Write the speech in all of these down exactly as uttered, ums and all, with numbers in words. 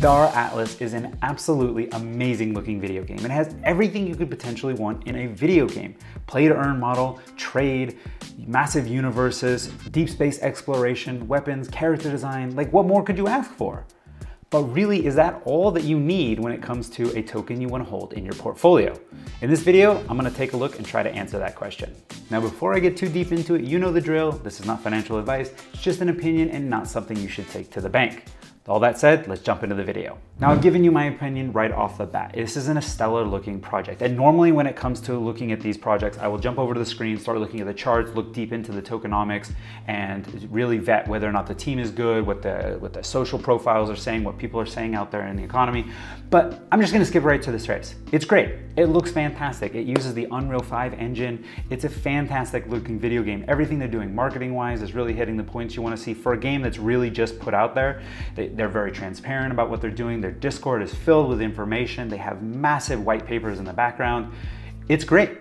Star Atlas is an absolutely amazing looking video game. It has everything you could potentially want in a video game. Play to earn model, trade, massive universes, deep space exploration, weapons, character design, like what more could you ask for? But really, is that all that you need when it comes to a token you want to hold in your portfolio? In this video, I'm going to take a look and try to answer that question. Now, before I get too deep into it, you know the drill. This is not financial advice. It's just an opinion and not something you should take to the bank. All that said, let's jump into the video. Now, I've given you my opinion right off the bat. This isn't a stellar looking project. And normally when it comes to looking at these projects, I will jump over to the screen, start looking at the charts, look deep into the tokenomics, and really vet whether or not the team is good, what the, what the social profiles are saying, what people are saying out there in the economy. But I'm just gonna skip right to this race. It's great. It looks fantastic. It uses the Unreal five engine. It's a fantastic looking video game. Everything they're doing marketing wise is really hitting the points you wanna see for a game that's really just put out there. They, They're very transparent about what they're doing. Their Discord is filled with information. They have massive white papers in the background. It's great.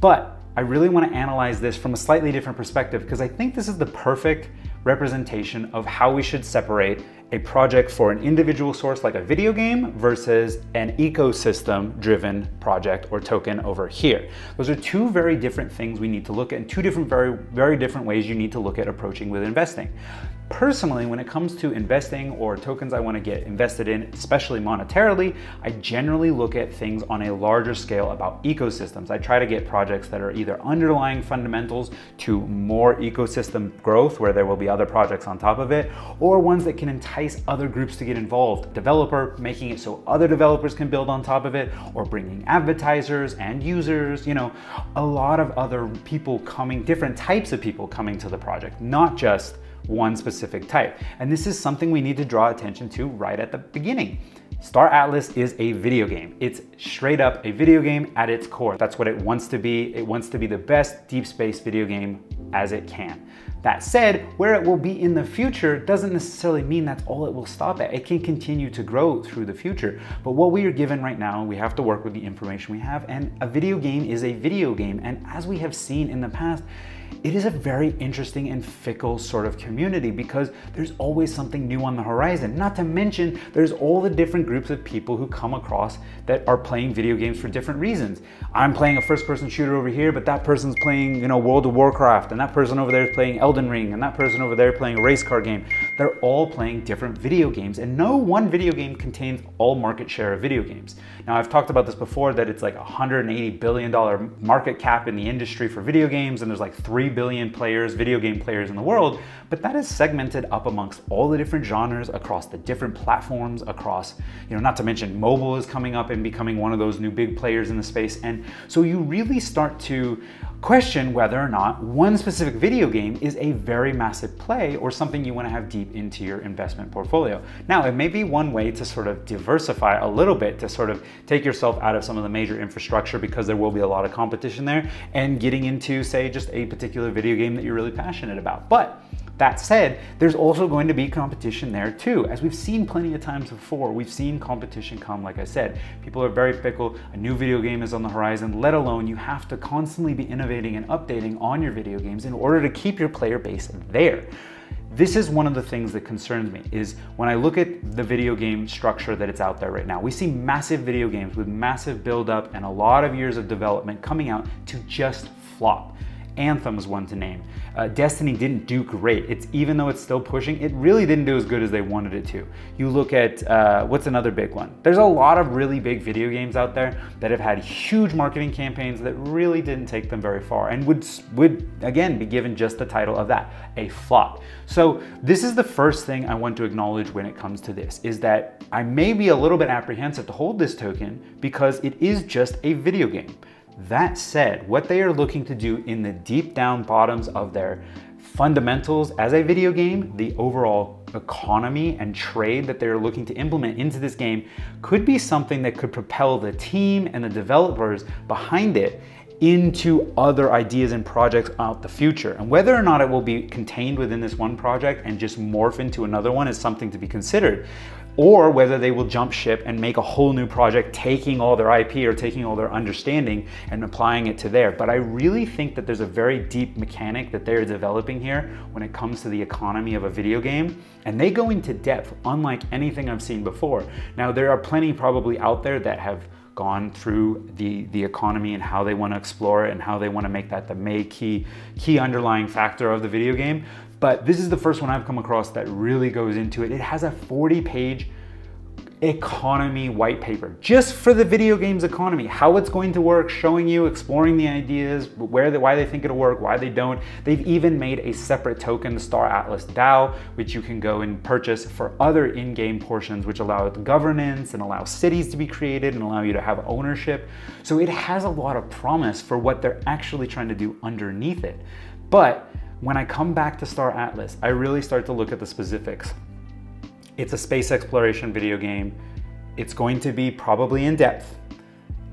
But I really want to analyze this from a slightly different perspective because I think this is the perfect representation of how we should separate a project for an individual source like a video game versus an ecosystem driven project or token over here. Those are two very different things we need to look at and two different, very, very different ways you need to look at approaching with investing. Personally, when it comes to investing or tokens I want to get invested in, especially monetarily, I generally look at things on a larger scale about ecosystems. I try to get projects that are either underlying fundamentals to more ecosystem growth where there will be other projects on top of it, or ones that can entice other groups to get involved. Developer, making it so other developers can build on top of it, or bringing advertisers and users, you know, a lot of other people coming, different types of people coming to the project, not just one specific type. And this is something we need to draw attention to right at the beginning. Star Atlas is a video game. It's straight up a video game at its core. That's what it wants to be. It wants to be the best deep space video game as it can. That said, where it will be in the future doesn't necessarily mean that's all it will stop at. It can continue to grow through the future. But what we are given right now, we have to work with the information we have, and a video game is a video game. And as we have seen in the past, it is a very interesting and fickle sort of community because there's always something new on the horizon. Not to mention, there's all the different groups of people who come across that are playing video games for different reasons. I'm playing a first-person shooter over here, but that person's playing, you know, World of Warcraft, and that person over there is playing Elden Ring, and that person over there playing a race car game. They're all playing different video games, and no one video game contains all market share of video games. Now, I've talked about this before, that it's like one hundred eighty billion dollars market cap in the industry for video games, and there's like three three billion players, video game players in the world, but that is segmented up amongst all the different genres, across the different platforms, across, you know, not to mention mobile is coming up and becoming one of those new big players in the space. And so you really start to question whether or not one specific video game is a very massive play or something you want to have deep into your investment portfolio. Now, it may be one way to sort of diversify a little bit, to sort of take yourself out of some of the major infrastructure because there will be a lot of competition there, and getting into, say, just a particular video game that you're really passionate about. But that said, there's also going to be competition there too. As we've seen plenty of times before, we've seen competition come, like I said. People are very fickle, a new video game is on the horizon, let alone you have to constantly be innovating and updating on your video games in order to keep your player base there. This is one of the things that concerns me, is when I look at the video game structure that it's out there right now, we see massive video games with massive buildup and a lot of years of development coming out to just flop. Anthem is one to name. Uh, Destiny didn't do great. It's, even though it's still pushing, it really didn't do as good as they wanted it to. You look at, uh, what's another big one? There's a lot of really big video games out there that have had huge marketing campaigns that really didn't take them very far and would, would again, be given just the title of that, a flop. So this is the first thing I want to acknowledge when it comes to this, is that I may be a little bit apprehensive to hold this token because it is just a video game. That said, what they are looking to do in the deep down bottoms of their fundamentals as a video game, the overall economy and trade that they're looking to implement into this game, could be something that could propel the team and the developers behind it into other ideas and projects out the future. And whether or not it will be contained within this one project and just morph into another one is something to be considered. or whether they will jump ship and make a whole new project, taking all their I P or taking all their understanding and applying it to there. But I really think that there's a very deep mechanic that they're developing here when it comes to the economy of a video game. And they go into depth, unlike anything I've seen before. Now, there are plenty probably out there that have gone through the, the economy and how they want to explore it and how they want to make that the main key, key underlying factor of the video game. But this is the first one I've come across that really goes into it. It has a forty page economy white paper just for the video games economy, how it's going to work, showing you, exploring the ideas, where the, why they think it'll work, why they don't. They've even made a separate token, the Star Atlas DAO, which you can go and purchase for other in-game portions, which allow governance and allow cities to be created and allow you to have ownership. So it has a lot of promise for what they're actually trying to do underneath it. But when I come back to Star Atlas, I really start to look at the specifics. It's a space exploration video game. It's going to be probably in depth,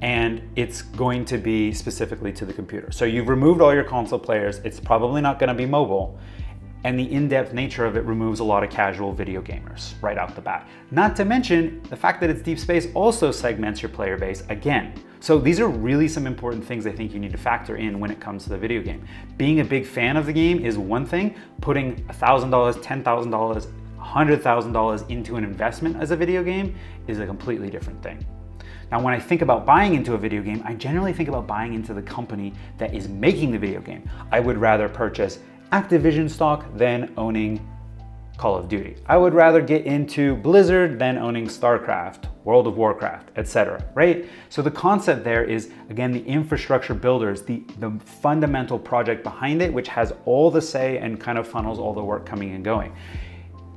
and it's going to be specifically to the computer. So you've removed all your console players. It's probably not gonna be mobile. And the in-depth nature of it removes a lot of casual video gamers right out the bat. Not to mention the fact that it's deep space also segments your player base again. So these are really some important things I think you need to factor in when it comes to the video game. Being a big fan of the game is one thing. Putting one thousand dollars, ten thousand dollars, one hundred thousand dollars into an investment as a video game is a completely different thing. Now, when I think about buying into a video game, I generally think about buying into the company that is making the video game. I would rather purchase Activision stock than owning Call of Duty. I would rather get into Blizzard than owning Starcraft, World of Warcraft, et cetera, right? So the concept there is, again, the infrastructure builders, the, the fundamental project behind it, which has all the say and kind of funnels all the work coming and going.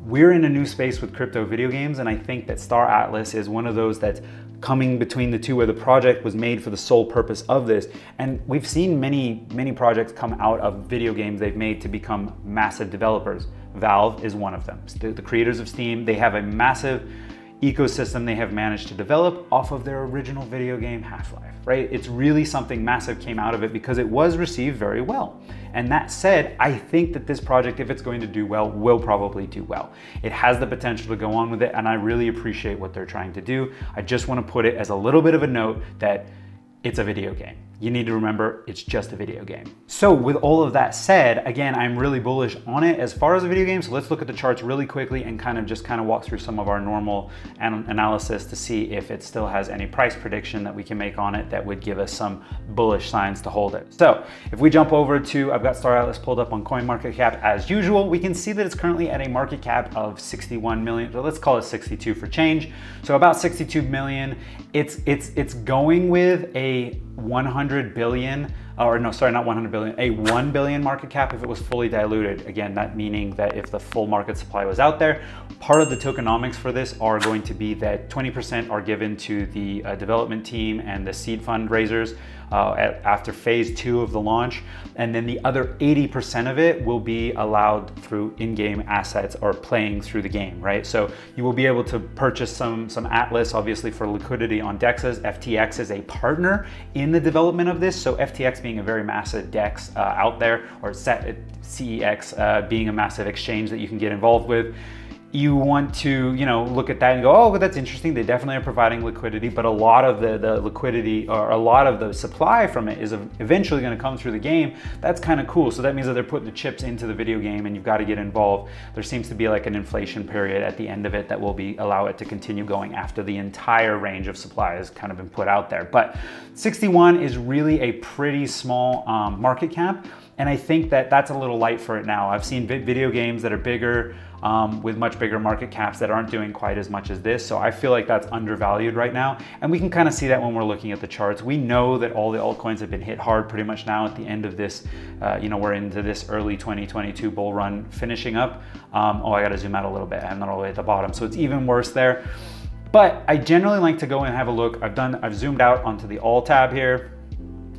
We're in a new space with crypto video games, and I think that Star Atlas is one of those that's coming between the two, where the project was made for the sole purpose of this. And we've seen many, many projects come out of video games they've made to become massive developers. Valve is one of them. The creators of Steam, they have a massive ecosystem they have managed to develop off of their original video game Half-Life, right? It's really something massive came out of it because it was received very well. And that said, I think that this project, if it's going to do well, will probably do well. It has the potential to go on with it, and I really appreciate what they're trying to do. I just want to put it as a little bit of a note that it's a video game. You need to remember, it's just a video game. So with all of that said, again, I'm really bullish on it as far as a video game. So let's look at the charts really quickly and kind of just kind of walk through some of our normal an analysis to see if it still has any price prediction that we can make on it that would give us some bullish signs to hold it. So if we jump over to, I've got Star Atlas pulled up on CoinMarketCap as usual, we can see that it's currently at a market cap of sixty-one million, but let's call it sixty-two for change. So about sixty-two million. It's, it's, it's going with a one hundred billion, or no, sorry, not one hundred billion, a one billion market cap if it was fully diluted. Again, that meaning that if the full market supply was out there. Part of the tokenomics for this are going to be that twenty percent are given to the uh, development team and the seed fundraisers uh, at, after phase two of the launch. And then the other eighty percent of it will be allowed through in-game assets or playing through the game, right? So you will be able to purchase some, some Atlas, obviously, for liquidity on D E Xs. F T X is a partner in the development of this. So F T X being a very massive D E X uh, out there, or C E X uh, being a massive exchange that you can get involved with. You want to, you know, look at that and go, oh, well, that's interesting. They definitely are providing liquidity, but a lot of the, the liquidity, or a lot of the supply from it, is eventually going to come through the game. That's kind of cool. So that means that they're putting the chips into the video game, and you've got to get involved. There seems to be like an inflation period at the end of it that will be allow it to continue going after the entire range of supply has kind of been put out there. But sixty-one is really a pretty small um, market cap. And I think that that's a little light for it now. I've seen video games that are bigger um, with much bigger market caps that aren't doing quite as much as this. So I feel like that's undervalued right now. And we can kind of see that when we're looking at the charts. We know that all the altcoins have been hit hard pretty much now at the end of this. Uh, you know, we're into this early twenty twenty-two bull run finishing up. Um, oh, I got to zoom out a little bit. I'm not all the way at the bottom. So it's even worse there. But I generally like to go and have a look. I've done, I've zoomed out onto the all tab here.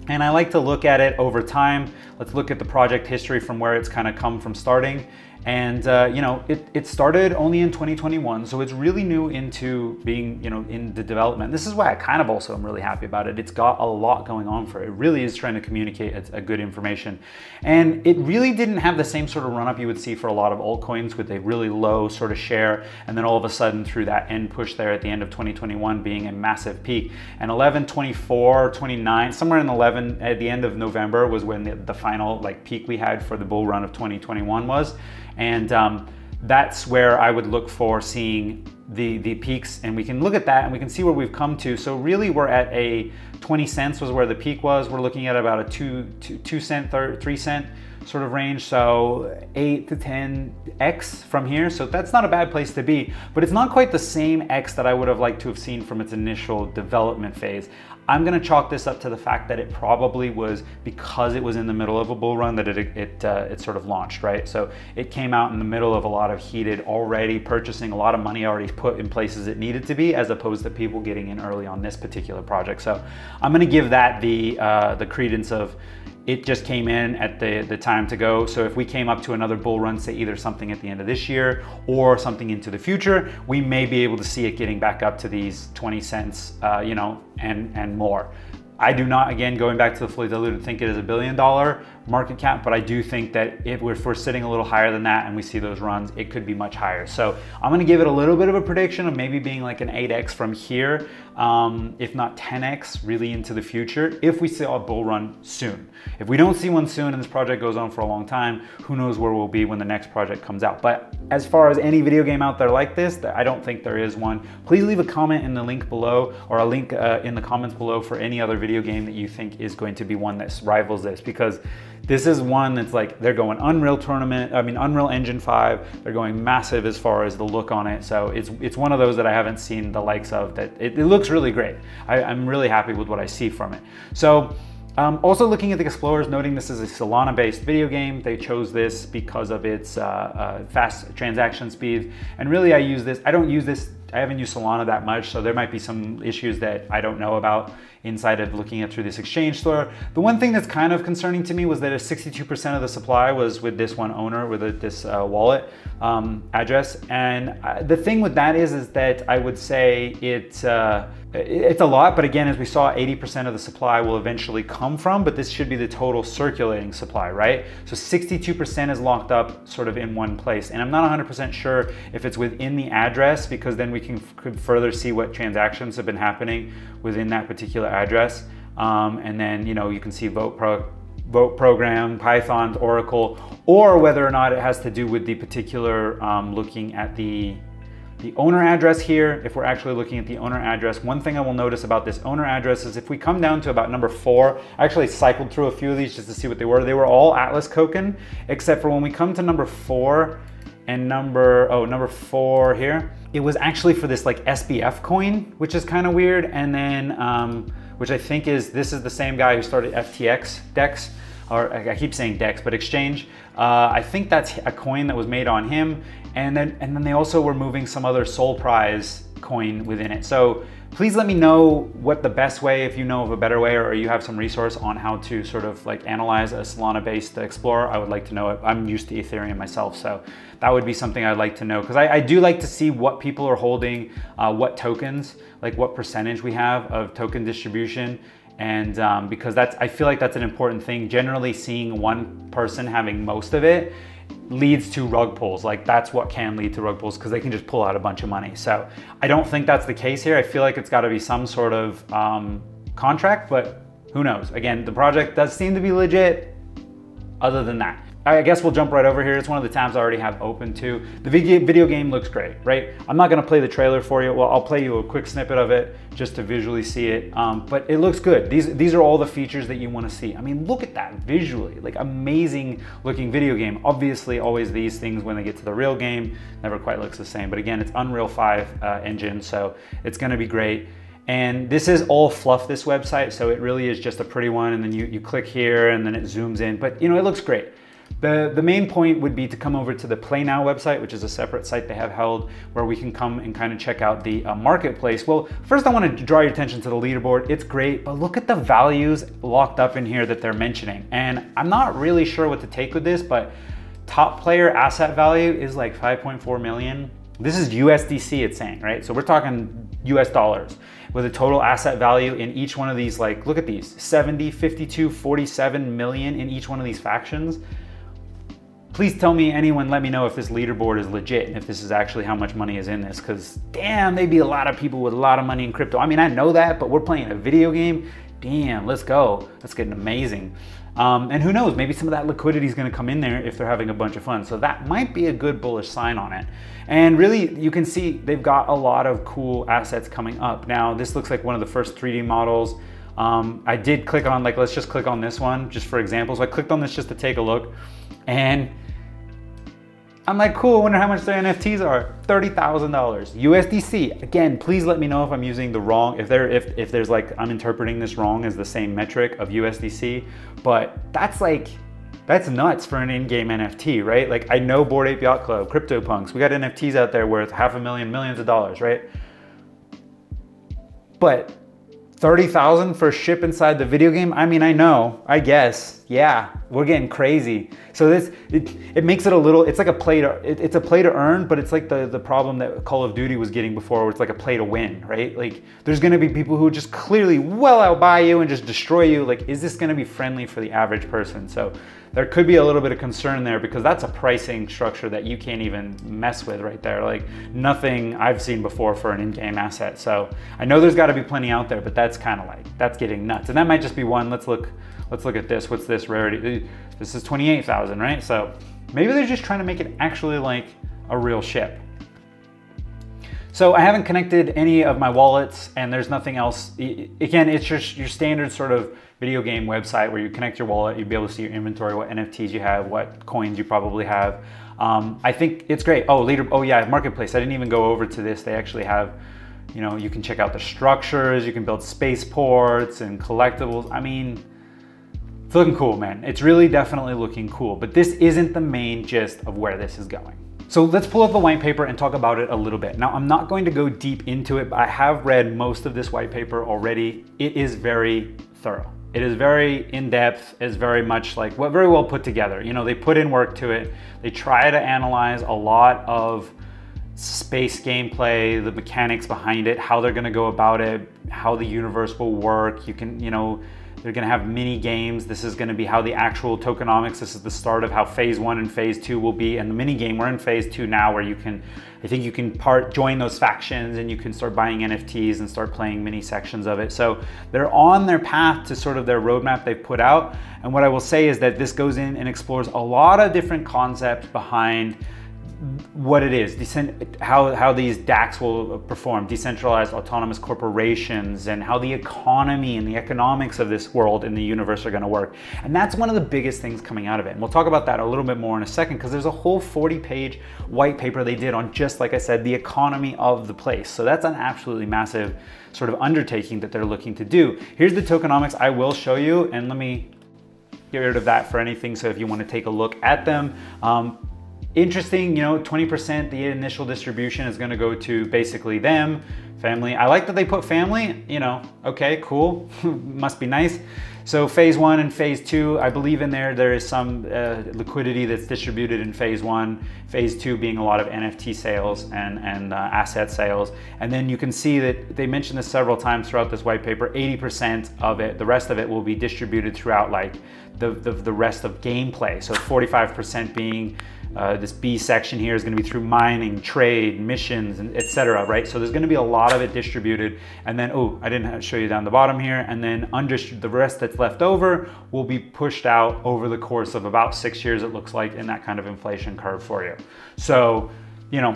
And I like to look at it over time. Let's look at the project history from where it's kind of come from starting. And, uh, you know, it, it started only in twenty twenty-one, so it's really new into being, you know, in the development. This is why I kind of also am really happy about it. It's got a lot going on for it. It really is trying to communicate a, a good information. And it really didn't have the same sort of run-up you would see for a lot of altcoins with a really low sort of share. And then all of a sudden through that end push there at the end of twenty twenty-one being a massive peak. And eleven, twenty-four, twenty-nine, somewhere in eleven, at the end of November was when the, the final like peak we had for the bull run of twenty twenty-one was. And um, that's where I would look for seeing the, the peaks, and we can look at that and we can see where we've come to. So really we're at a twenty cents was where the peak was. We're looking at about a two, two, two cent, three cent sort of range. So eight to ten X from here. So that's not a bad place to be, but it's not quite the same X that I would have liked to have seen from its initial development phase. I'm gonna chalk this up to the fact that it probably was because it was in the middle of a bull run that it, it, uh, it sort of launched, right? So it came out in the middle of a lot of heated already purchasing, a lot of money already put in places it needed to be, as opposed to people getting in early on this particular project. So I'm gonna give that the, uh, the credence of it just came in at the, the time to go. So if we came up to another bull run, say either something at the end of this year or something into the future, we may be able to see it getting back up to these twenty cents, uh, you know, and, and more. I do not, again, going back to the fully diluted, think it is a billion dollar market cap, but I do think that if we're, if we're sitting a little higher than that and we see those runs, it could be much higher. So I'm gonna give it a little bit of a prediction of maybe being like an eight X from here, um, if not ten X really into the future, if we see a bull run soon. If we don't see one soon and this project goes on for a long time, who knows where we'll be when the next project comes out. But as far as any video game out there like this, I don't think there is one. Please leave a comment in the link below, or a link uh, in the comments below for any other video video game that you think is going to be one that rivals this, because this is one that's like, they're going Unreal Tournament, I mean Unreal Engine five, they're going massive as far as the look on it. So it's it's one of those that I haven't seen the likes of, that it, it looks really great. I, I'm really happy with what I see from it. So um, also looking at the Explorers, noting this is a Solana based video game. They chose this because of its uh, uh, fast transaction speeds. And really I use this, I don't use this I haven't used Solana that much, so there might be some issues that I don't know about inside of looking at through this exchange store. The one thing that's kind of concerning to me was that sixty-two percent of the supply was with this one owner, with this uh, wallet um, address. And I, the thing with that is, is that I would say it, uh, it's a lot, but again, as we saw, eighty percent of the supply will eventually come from, but this should be the total circulating supply, right? So sixty-two percent is locked up sort of in one place. And I'm not one hundred percent sure if it's within the address, because then we We can could further see what transactions have been happening within that particular address. Um, and then, you know, you can see vote pro, vote program, Python, Oracle, or whether or not it has to do with the particular um, looking at the, the owner address here. If we're actually looking at the owner address, one thing I will notice about this owner address is if we come down to about number four, I actually cycled through a few of these just to see what they were. They were all Atlas token, except for when we come to number four and number, oh, number four here, it was actually for this like S B F coin, which is kind of weird. And then, um, which I think is, this is the same guy who started F T X, DEX, or I keep saying DEX, but exchange. Uh, I think that's a coin that was made on him. And then, and then they also were moving some other Soul Prize coin within it. So please let me know what the best way, if you know of a better way, or you have some resource on how to sort of like analyze a Solana-based Explorer. I would like to know it. I'm used to Ethereum myself, so that would be something I'd like to know, because I, I do like to see what people are holding, uh, what tokens, like what percentage we have of token distribution. And um, because that's, I feel like that's an important thing. Generally seeing one person having most of it leads to rug pulls. Like that's what can lead to rug pulls, because they can just pull out a bunch of money. So I don't think that's the case here. I feel like it's gotta be some sort of um, contract, but who knows? Again, the project does seem to be legit other than that. I guess we'll jump right over here. It's one of the tabs I already have open too. The video game looks great, right? I'm not gonna play the trailer for you. Well, I'll play you a quick snippet of it just to visually see it, um, but it looks good. These, these are all the features that you wanna see. I mean, look at that visually, like amazing looking video game. Obviously, always these things when they get to the real game, never quite looks the same, but again, it's Unreal five uh, engine, so it's gonna be great. And this is all fluff, this website, so it really is just a pretty one, and then you, you click here and then it zooms in, but you know, it looks great. The, the main point would be to come over to the Play Now website, which is a separate site they have held, where we can come and kind of check out the uh, marketplace. Well, first I want to draw your attention to the leaderboard. It's great, but look at the values locked up in here that they're mentioning. And I'm not really sure what to take with this, but Top player asset value is like five point four million. This is U S D C, it's saying, right? So we're talking U S dollars with a total asset value in each one of these, like, look at these, seventy, fifty-two, forty-seven million in each one of these factions. Please tell me, anyone, let me know if this leaderboard is legit and if this is actually how much money is in this, because damn, they'd be a lot of people with a lot of money in crypto. I mean, I know that, but we're playing a video game. Damn, let's go. That's getting amazing. Um, and who knows, maybe some of that liquidity is going to come in there if they're having a bunch of fun. So that might be a good bullish sign on it. And really, you can see they've got a lot of cool assets coming up. Now, this looks like one of the first three D models. Um, I did click on, like, let's just click on this one just for example. So I clicked on this just to take a look. And I'm like, cool, I wonder how much their N F Ts are. thirty thousand dollars U S D C. Again, please let me know if I'm using the wrong, if there, if, if there's like, I'm interpreting this wrong as the same metric of U S D C, but that's like, that's nuts for an in-game N F T, right? Like, I know Bored Ape Yacht Club, CryptoPunks, we got N F Ts out there worth half a million, millions of dollars, right? But thirty thousand for ship inside the video game? I mean, I know, I guess, yeah, we're getting crazy. So this, it, it makes it a little, it's like a play to, it, it's a play to earn, but it's like the, the problem that Call of Duty was getting before, where it's like a play to win, right? Like, there's gonna be people who just clearly well outbuy you and just destroy you. Like, is this gonna be friendly for the average person? So there could be a little bit of concern there, because that's a pricing structure that you can't even mess with right there. Like, nothing I've seen before for an in-game asset. So I know there's gotta be plenty out there, but that's, That's kind of like, that's getting nuts. And that might just be one. Let's look, let's look at this. What's this rarity? This is twenty-eight thousand, right? So maybe they're just trying to make it actually like a real ship. So I haven't connected any of my wallets, and there's nothing else. Again, it's just your standard sort of video game website where you connect your wallet, you'd be able to see your inventory, what N F Ts you have, what coins you probably have. Um, I think it's great. Oh, later. Oh yeah. Marketplace. I didn't even go over to this. They actually have, you know, you can check out the structures, you can build spaceports and collectibles. I mean, it's looking cool, man. It's really definitely looking cool, but this isn't the main gist of where this is going. So let's pull up the white paper and talk about it a little bit. Now, I'm not going to go deep into it, but I have read most of this white paper already. It is very thorough. It is very in-depth, it's very much like, well, very well put together. You know, they put in work to it. They try to analyze a lot of space gameplay, the mechanics behind it, how they're gonna go about it, how the universe will work. You can, you know, they're gonna have mini games. This is gonna be how the actual tokenomics, this is the start of how phase one and phase two will be. And the mini game, we're in phase two now, where you can, I think you can part join those factions, and you can start buying N F Ts and start playing mini sections of it. So they're on their path to sort of their roadmap they've put out. And what I will say is that this goes in and explores a lot of different concepts behind what it is, how, how these D A Cs will perform, decentralized autonomous corporations, and how the economy and the economics of this world and the universe are gonna work. And that's one of the biggest things coming out of it. And we'll talk about that a little bit more in a second, because there's a whole forty page white paper they did on just, like I said, the economy of the place. So that's an absolutely massive sort of undertaking that they're looking to do. Here's the tokenomics I will show you, and let me get rid of that for anything. So if you wanna take a look at them, um, interesting, you know, twenty percent, the initial distribution is gonna go to basically them, family. I like that they put family, you know, okay, cool, must be nice. So phase one and phase two, I believe in there, there is some uh, liquidity that's distributed in phase one, phase two being a lot of N F T sales and, and uh, asset sales. And then you can see that they mentioned this several times throughout this white paper, eighty percent of it, the rest of it will be distributed throughout like the, the, the rest of gameplay. So forty-five percent being Uh, this B section here is going to be through mining, trade, missions, and et cetera, right? So there's going to be a lot of it distributed. And then, oh, I didn't show you down the bottom here. And then undistributed, the rest that's left over will be pushed out over the course of about six years, it looks like, in that kind of inflation curve for you. So, you know,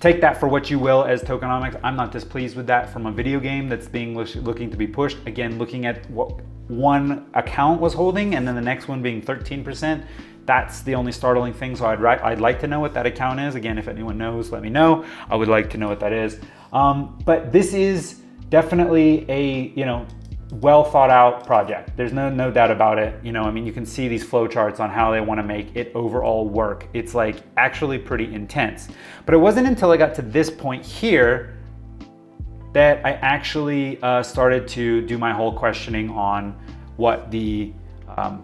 take that for what you will as tokenomics. I'm not displeased with that from a video game that's being looking to be pushed. Again, looking at what one account was holding and then the next one being thirteen percent. That's the only startling thing. So I'd, I'd like to know what that account is. Again, if anyone knows, let me know. I would like to know what that is. Um, but this is definitely a, you know, well thought out project. There's no, no doubt about it. You know, I mean, you can see these flow charts on how they want to make it overall work. It's like actually pretty intense, but it wasn't until I got to this point here that I actually uh, started to do my whole questioning on what the um,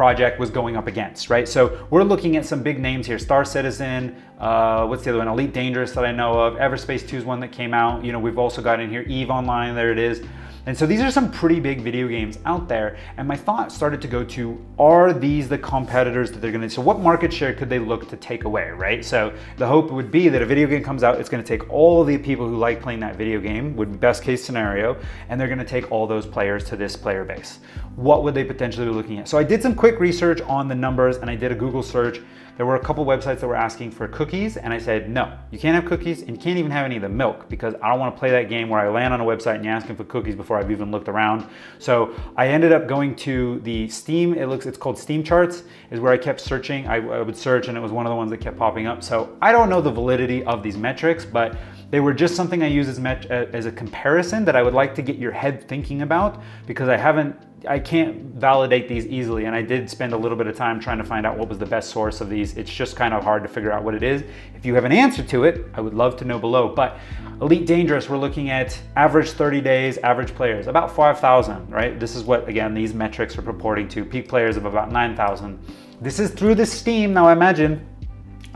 project was going up against, right? So we're looking at some big names here. Star Citizen, uh, what's the other one? Elite Dangerous that I know of. Everspace two is one that came out. You know, we've also got in here Eve Online, there it is. And so these are some pretty big video games out there. And my thought started to go to, are these the competitors that they're gonna, so what market share could they look to take away, right? So the hope would be that a video game comes out, it's gonna take all the people who like playing that video game, would be best case scenario, and they're gonna take all those players to this player base. What would they potentially be looking at? So I did some quick research on the numbers and I did a Google search. There were a couple websites that were asking for cookies, and I said, no, you can't have cookies and you can't even have any of the milk, because I don't wanna play that game where I land on a website and you're asking for cookies before I've even looked around. So I ended up going to the Steam, it looks, it's called Steam Charts, is where I kept searching. I, I would search and it was one of the ones that kept popping up. So I don't know the validity of these metrics, but they were just something I use as, met, as a comparison that I would like to get your head thinking about, because I haven't, I can't validate these easily. And I did spend a little bit of time trying to find out what was the best source of these. It's just kind of hard to figure out what it is. If you have an answer to it, I would love to know below. But Elite Dangerous, we're looking at average thirty days, average players, about five thousand, right? This is what, again, these metrics are purporting to. Peak players of about nine thousand. This is through the Steam. Now I imagine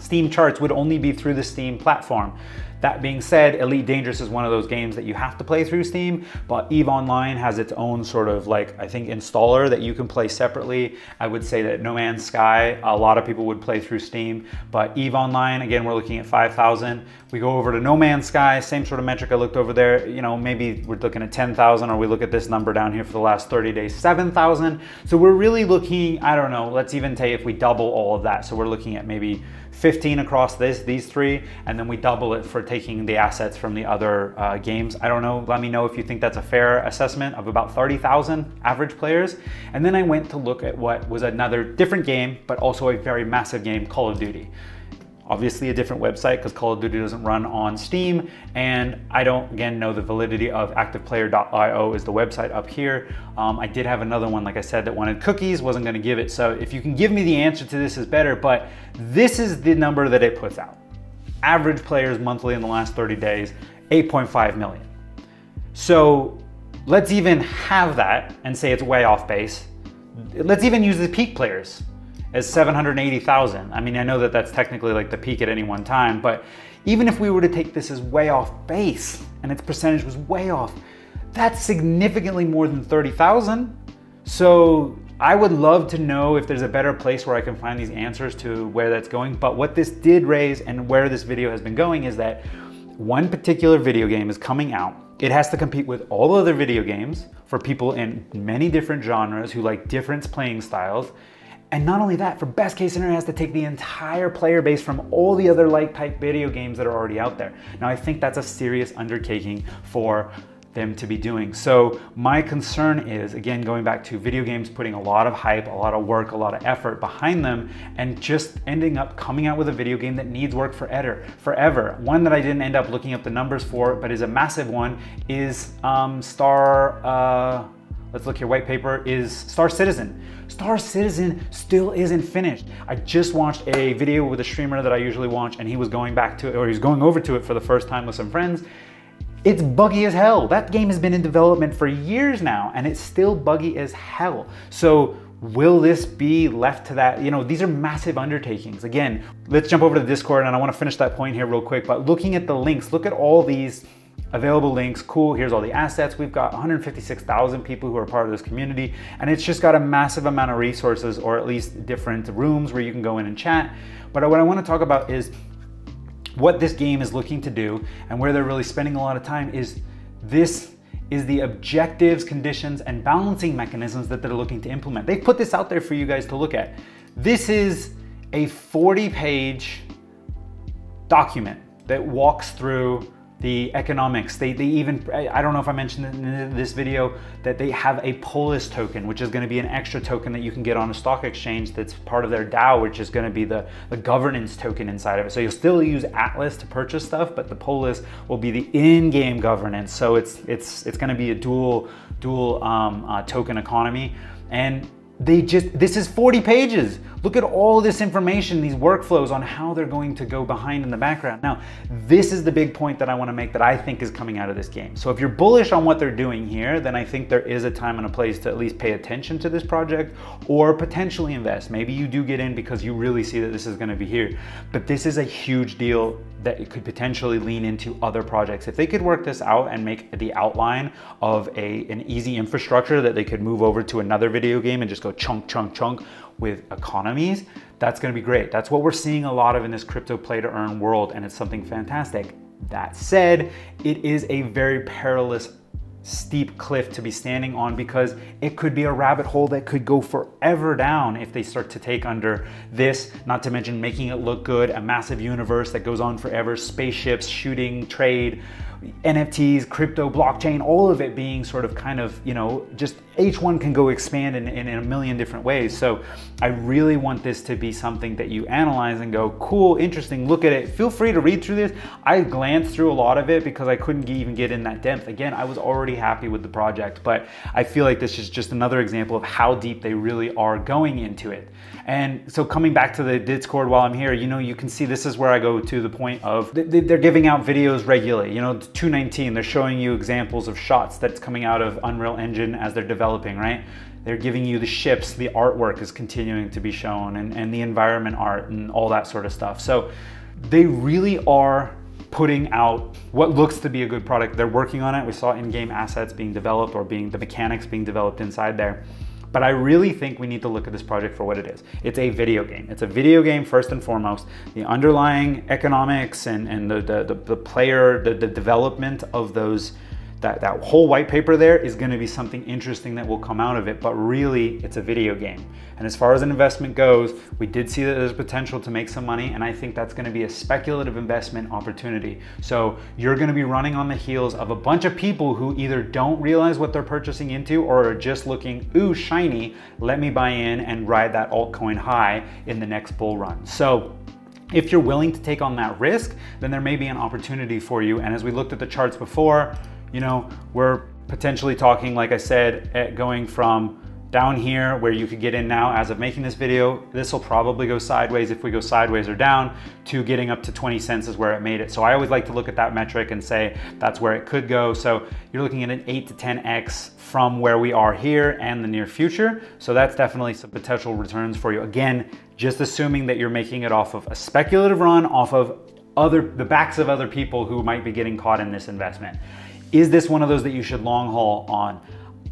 Steam Charts would only be through the Steam platform. That being said, Elite Dangerous is one of those games that you have to play through Steam, but EVE Online has its own sort of like, I think, installer that you can play separately. I would say that No Man's Sky, a lot of people would play through Steam, but EVE Online, again, we're looking at five thousand. We go over to No Man's Sky, same sort of metric I looked over there. You know, maybe we're looking at ten thousand, or we look at this number down here for the last thirty days, seven thousand. So we're really looking, I don't know, let's even say if we double all of that. So we're looking at maybe fifteen across this, these three, and then we double it for taking the assets from the other uh, games. I don't know, let me know if you think that's a fair assessment of about thirty thousand average players. And then I went to look at what was another different game, but also a very massive game, Call of Duty. Obviously a different website, because Call of Duty doesn't run on Steam, and I don't, again, know the validity of active player dot i o is the website up here. Um, I did have another one, like I said, that wanted cookies, wasn't gonna give it. So if you can give me the answer to this is better, but this is the number that it puts out. Average players monthly in the last thirty days, eight point five million. So let's even have that and say it's way off base. Let's even use the peak players as seven hundred eighty thousand. I mean, I know that that's technically like the peak at any one time, but even if we were to take this as way off base and its percentage was way off, that's significantly more than thirty thousand. So I would love to know if there's a better place where I can find these answers to where that's going. But what this did raise, and where this video has been going, is that one particular video game is coming out. It has to compete with all other video games for people in many different genres who like different playing styles. And not only that, for best case scenario, it has to take the entire player base from all the other like-type video games that are already out there. Now, I think that's a serious undertaking for them to be doing. So my concern is, again, going back to video games putting a lot of hype, a lot of work, a lot of effort behind them, and just ending up coming out with a video game that needs work forever. Forever. One that I didn't end up looking up the numbers for, but is a massive one, is um, Star... Uh, let's look here, white paper, is Star Citizen. Star Citizen still isn't finished. I just watched a video with a streamer that I usually watch, and he was going back to it, or he was going over to it for the first time with some friends. It's buggy as hell. That game has been in development for years now, and it's still buggy as hell. So will this be left to that? You know, these are massive undertakings. Again, let's jump over to the Discord, and I wanna finish that point here real quick, but looking at the links, look at all these available links, cool, here's all the assets. We've got one hundred fifty-six thousand people who are part of this community, and it's just got a massive amount of resources, or at least different rooms where you can go in and chat. But what I wanna talk about is what this game is looking to do, and where they're really spending a lot of time is this is the objectives, conditions, and balancing mechanisms that they're looking to implement. They put this out there for you guys to look at. This is a forty page document that walks through the economics. They, they even, I don't know if I mentioned in this video that they have a Polis token, which is gonna be an extra token that you can get on a stock exchange that's part of their DAO, which is gonna be the, the governance token inside of it. So you'll still use Atlas to purchase stuff, but the Polis will be the in-game governance. So it's, it's, it's gonna be a dual, dual um, uh, token economy. And they just, this is forty pages. Look at all this information, these workflows on how they're going to go behind in the background. Now, this is the big point that I want to make that I think is coming out of this game. So if you're bullish on what they're doing here, then I think there is a time and a place to at least pay attention to this project or potentially invest. Maybe you do get in because you really see that this is going to be here, but this is a huge deal that it could potentially lean into other projects. If they could work this out and make the outline of a, an easy infrastructure that they could move over to another video game and just go chunk, chunk, chunk with economies, that's gonna be great. That's what we're seeing a lot of in this crypto play to earn world, and it's something fantastic. That said, it is a very perilous steep cliff to be standing on because it could be a rabbit hole that could go forever down if they start to take under this, not to mention making it look good, a massive universe that goes on forever, spaceships, shooting, trade, N F Ts, crypto, blockchain, all of it being sort of kind of, you know, just each one can go expand in, in, in a million different ways. So I really want this to be something that you analyze and go, cool, interesting, look at it. Feel free to read through this. I glanced through a lot of it because I couldn't even get in that depth. Again, I was already happy with the project, but I feel like this is just another example of how deep they really are going into it. And so coming back to the Discord while I'm here, you know, you can see this is where I go to the point of they're giving out videos regularly, you know, two nineteen, they're showing you examples of shots that's coming out of Unreal Engine as they're developing, right? They're giving you the ships, the artwork is continuing to be shown, and, and the environment art and all that sort of stuff. So they really are putting out what looks to be a good product. They're working on it. We saw in-game assets being developed or being the mechanics being developed inside there. But I really think we need to look at this project for what it is. It's a video game. It's a video game first and foremost. The underlying economics and, and the, the, the, the player, the, the development of those, that, that whole white paper there is gonna be something interesting that will come out of it, but really it's a video game. And as far as an investment goes, we did see that there's potential to make some money, and I think that's gonna be a speculative investment opportunity. So you're gonna be running on the heels of a bunch of people who either don't realize what they're purchasing into or are just looking, ooh, shiny, let me buy in and ride that altcoin high in the next bull run. So if you're willing to take on that risk, then there may be an opportunity for you. And as we looked at the charts before, you know, we're potentially talking, like I said, at going from down here where you could get in now as of making this video, this will probably go sideways if we go sideways or down, to getting up to twenty cents is where it made it. So I always like to look at that metric and say that's where it could go. So you're looking at an eight to ten X from where we are here and the near future. So that's definitely some potential returns for you. Again, just assuming that you're making it off of a speculative run, off of other the backs of other people who might be getting caught in this investment. Is this one of those that you should long haul on?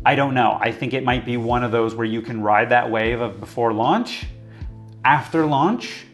I don't know. I think it might be one of those where you can ride that wave of before launch. After launch,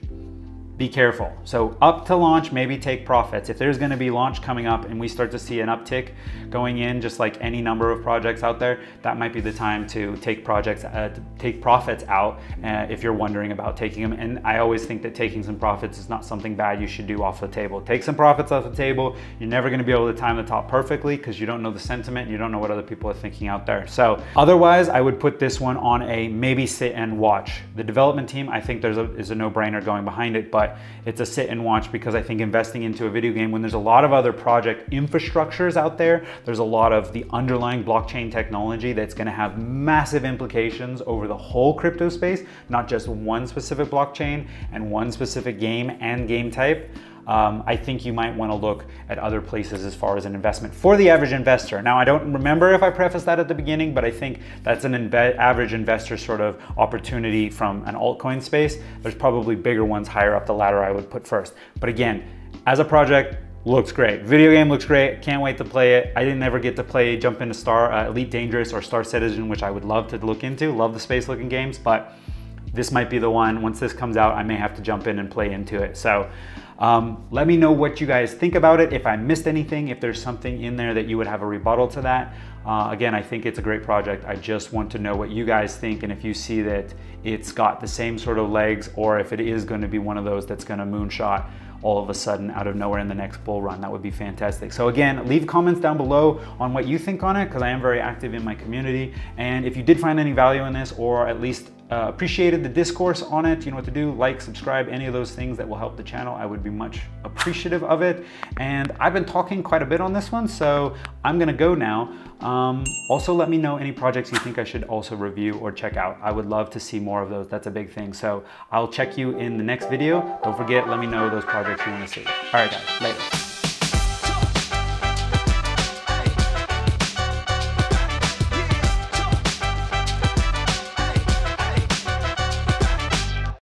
be careful. So up to launch, maybe take profits. If there's going to be launch coming up and we start to see an uptick going in, just like any number of projects out there, that might be the time to take projects, uh, to take profits out uh, if you're wondering about taking them. And I always think that taking some profits is not something bad you should do off the table. Take some profits off the table. You're never going to be able to time the top perfectly because you don't know the sentiment and you don't know what other people are thinking out there. So otherwise, I would put this one on a maybe sit and watch. The development team, I think there's a, is a no-brainer going behind it, but it's a sit and watch because I think investing into a video game when there's a lot of other project infrastructures out there, there's a lot of the underlying blockchain technology that's going to have massive implications over the whole crypto space, not just one specific blockchain and one specific game and game type. Um, I think you might want to look at other places as far as an investment for the average investor. Now, I don't remember if I prefaced that at the beginning, but I think that's an average investor sort of opportunity from an altcoin space. There's probably bigger ones higher up the ladder I would put first. But again, as a project, looks great. Video game looks great. Can't wait to play it. I didn't ever get to play, jump into Star uh, Elite Dangerous or Star Citizen, which I would love to look into. Love the space looking games, but this might be the one. Once this comes out, I may have to jump in and play into it. So um, let me know what you guys think about it. If I missed anything, if there's something in there that you would have a rebuttal to that. Uh, again, I think it's a great project. I just want to know what you guys think. And if you see that it's got the same sort of legs, or if it is going to be one of those that's going to moonshot all of a sudden out of nowhere in the next bull run. That would be fantastic. So again, leave comments down below on what you think on it, because I am very active in my community. And if you did find any value in this, or at least uh, appreciated the discourse on it, you know what to do, like, subscribe, any of those things that will help the channel. I would be much appreciative of it. And I've been talking quite a bit on this one, so I'm gonna go now. Um, also, let me know any projects you think I should also review or check out. I would love to see more of those. That's a big thing. So I'll check you in the next video. Don't forget, let me know those projects you wanna see. All right, guys, later.